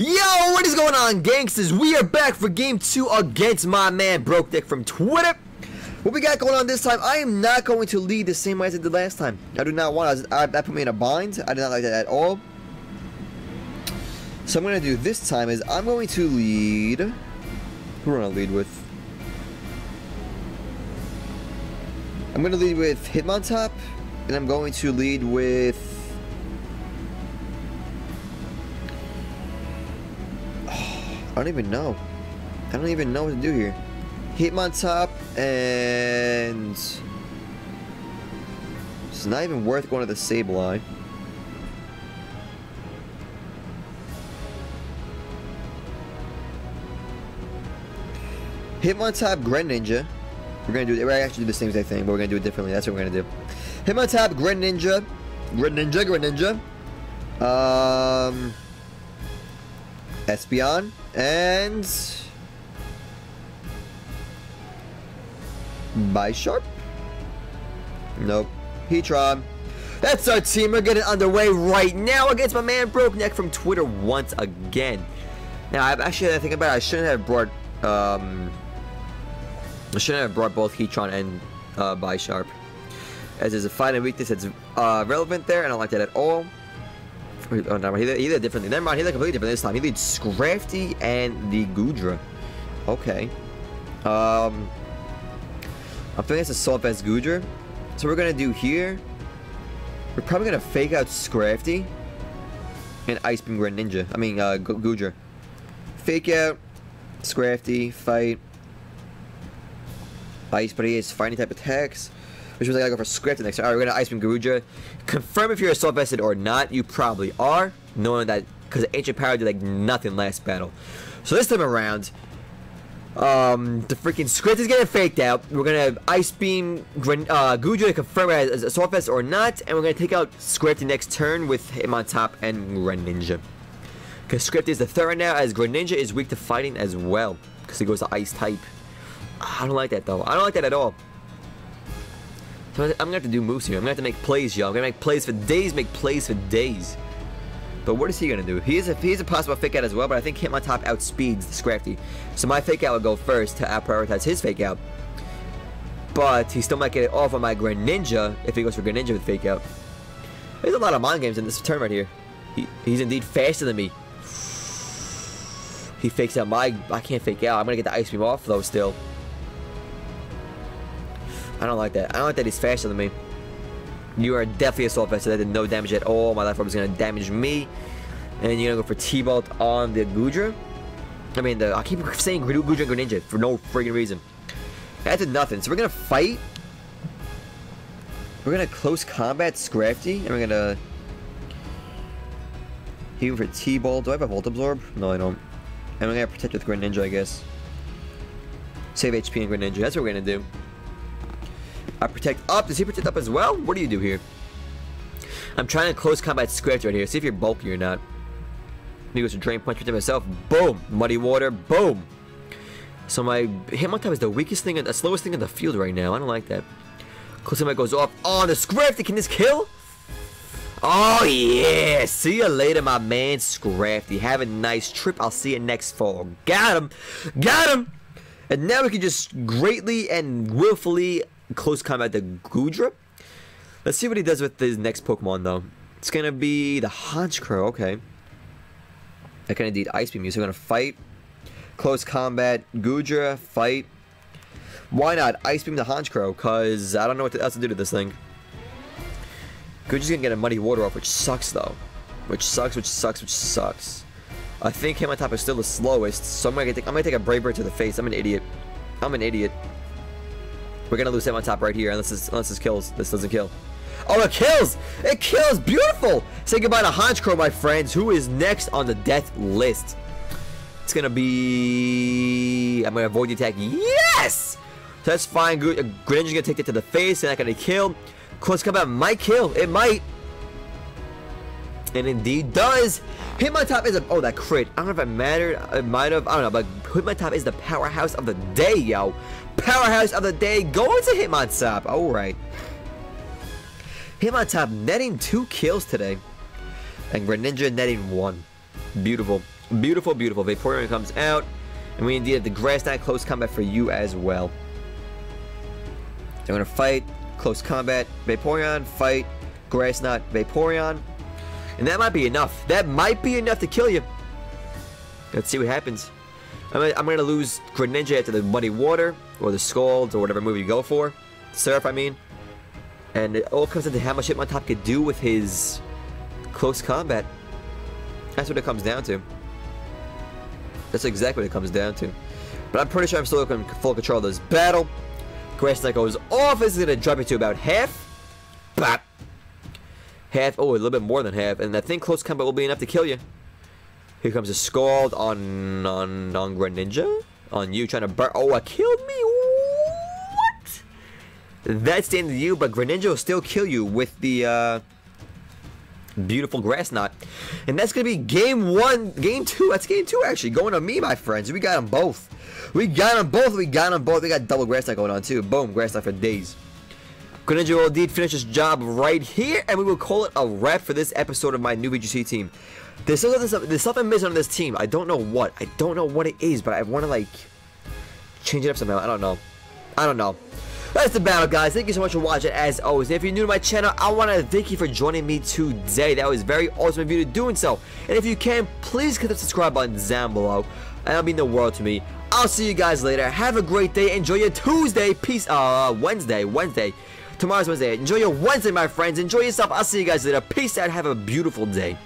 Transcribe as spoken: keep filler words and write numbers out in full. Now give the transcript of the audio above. Yo, what is going on, gangsters? We are back for game two against my man Broke Dick from Twitter. What we got going on this time? I am not going to lead the same way as I did last time. I do not want to. That put me in a bind. I did not like that at all. So I'm going to do this time is I'm going to lead. Who am I going to lead with? I'm going to lead with Hitmontop, and I'm going to lead with. I don't even know. I don't even know what to do here. Hitmontop and... It's not even worth going to the Sableye. Hitmontop, Greninja. We're going to do it. We're actually do the same thing, but we're going to do it differently. That's what we're going to do. Hitmontop, Greninja. Greninja, Greninja. Um... Espeon and Bisharp. Nope. Heatron. That's our team. We're getting underway right now against my man Broke Neck from Twitter once again. Now, I've actually I think about it, I shouldn't have brought um I shouldn't have brought both Heatron and uh Bisharp. As there's a fight and weakness that's uh relevant there, and I don't like that at all. Oh, never mind. He did, he did differently. Never mind. He did completely different this time. He leads Scrafty and the Goodra. Okay. Um, I'm thinking it's Assault Vest Goodra. So we're gonna do here. We're probably gonna fake out Scrafty and Ice Beam Greninja. I mean, uh, Goodra. Fake out Scrafty. Fight Ice, but he is fighting type attacks. Which was like I gotta go for Scrafty next time. Alright, we're gonna Ice Beam Goodra. Confirm if you're assault vested or not. You probably are, knowing that because Ancient Power did like nothing last battle. So this time around, um, the freaking script is getting faked out. We're gonna Ice Beam uh, Goodra to confirm as, as assault vest or not, and we're gonna take out Scrafty next turn with Hitmontop and Greninja. Because Scrafty is the third right now, as Greninja is weak to fighting as well because he goes to Ice type. I don't like that though. I don't like that at all. I'm gonna have to do moves here. I'm gonna have to make plays, y'all. I'm gonna make plays for days, make plays for days. But what is he gonna do? He is a, he is a possible fake out as well, but I think Hitmontop outspeeds the Scrafty. So my fake out will go first to out-prioritize his fake out. But he still might get it off on my Greninja if he goes for Greninja with fake out. There's a lot of mind games in this turn right here. He, he's indeed faster than me. He fakes out my... I can't fake out. I'm gonna get the Ice Beam off though still. I don't like that. I don't like that he's faster than me. You are definitely assault vested. That did no damage at all. My life orb is going to damage me. And you're going to go for T-Bolt on the Goodra. I mean, the, I keep saying Goodra and Greninja for no friggin' reason. That did nothing. So we're going to fight. We're going to close combat Scrafty. And we're going to... He went for T-Bolt. Do I have a Volt Absorb? No, I don't. And we're going to protect with Greninja, I guess. Save H P and Greninja. That's what we're going to do. I protect up. Does he protect up as well? What do you do here? I'm trying to close combat Scrafty right here. See if you're bulky or not. He goes to Drain Punch to myself. Boom. Muddy Water. Boom. So my Hitmontop is the weakest thing, the slowest thing in the field right now. I don't like that. Close combat goes off on oh, the Scrafty. Can this kill? Oh, yeah. See you later, my man Scrafty. Have a nice trip. I'll see you next fall. Got him. Got him. And now we can just greatly and willfully... Close combat the Goodra. Let's see what he does with his next Pokemon though. It's gonna be the Honchkrow. Okay. I can indeed Ice Beam you. So we're gonna fight. Close combat Goodra. Fight. Why not Ice Beam the Honchkrow? Cause I don't know what else to do to this thing. Goodra's gonna get a Muddy Water off, which sucks though. Which sucks. Which sucks. Which sucks. I think Hitmontop is still the slowest. So I'm gonna take. I'm gonna take a Brave Bird to the face. I'm an idiot. I'm an idiot. We're gonna lose Hitmontop right here, unless this, unless this kills. This doesn't kill. Oh, it kills! It kills! Beautiful! Say goodbye to Honchkrow, my friends, who is next on the death list. It's gonna be... I'm gonna avoid the attack. Yes! So that's fine. Greninja's gonna take it to the face, and that's gonna kill. Close combat might kill. It might. And indeed does. Hitmontop is a... Oh, that crit. I don't know if it mattered. It might have. I don't know, but Hitmontop is the powerhouse of the day, yo. Powerhouse of the day going to Hitmontop. Alright. Hitmontop netting two kills today. And Greninja netting one. Beautiful. Beautiful, beautiful. Vaporeon comes out. And we indeed have the Grass Knight close combat for you as well. They're going to fight. Close combat. Vaporeon. Fight. Grass Knight. Vaporeon. And that might be enough. That might be enough to kill you. Let's see what happens. I'm, I'm going to lose Greninja after the Muddy Water. Or the Scald. Or whatever move you go for. Surf, I mean. And it all comes into how much Hitmontop could do with his close combat. That's what it comes down to. That's exactly what it comes down to. But I'm pretty sure I'm still in full control of this battle. Grass Knight goes off. This is going to drop it to about half. Bop. Half. Oh, a little bit more than half. And I think close combat will be enough to kill you. Here comes a Scald on, on, on Greninja. On you, trying to burn. Oh, it killed me. What? That's the end of you, but Greninja will still kill you with the uh, beautiful Grass Knot. And that's going to be game one. Game two. That's game two, actually. Going to me, my friends. We got them both. We got them both. We got them both. We got double Grass Knot going on, too. Boom. Grass Knot for days. Greninja will indeed finish his job right here, and we will call it a wrap for this episode of my new V G C team. There's something, there's something missing on this team. I don't know what. I don't know what it is, but I want to, like, change it up somehow. I don't know. I don't know. That's the battle, guys. Thank you so much for watching, as always. If you're new to my channel, I want to thank you for joining me today. That was very awesome of you to doing so. And if you can, please click the subscribe button down below. That'll mean the world to me. I'll see you guys later. Have a great day. Enjoy your Tuesday. Peace. Uh, Wednesday. Wednesday. Tomorrow's Wednesday. Enjoy your Wednesday, my friends. Enjoy yourself. I'll see you guys later. Peace out. Have a beautiful day.